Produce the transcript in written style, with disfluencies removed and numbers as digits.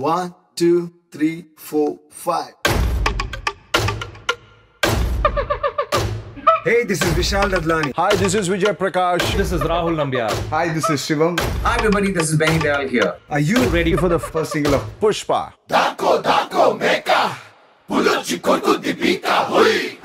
1, 2, 3, 4, 5. Hey, this is Vishal Dadlani. Hi, this is Vijay Prakash. This is Rahul Nambiar. Hi, this is Shivam. Hi, everybody, this is Benny Dayal here. Are you ready for the first single of Pushpa? Daakko Daakko Meka.